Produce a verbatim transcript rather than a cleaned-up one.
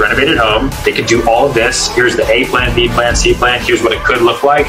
renovated home. They could do all of this. Here's the A plan, B plan, C plan. Here's what it could look like.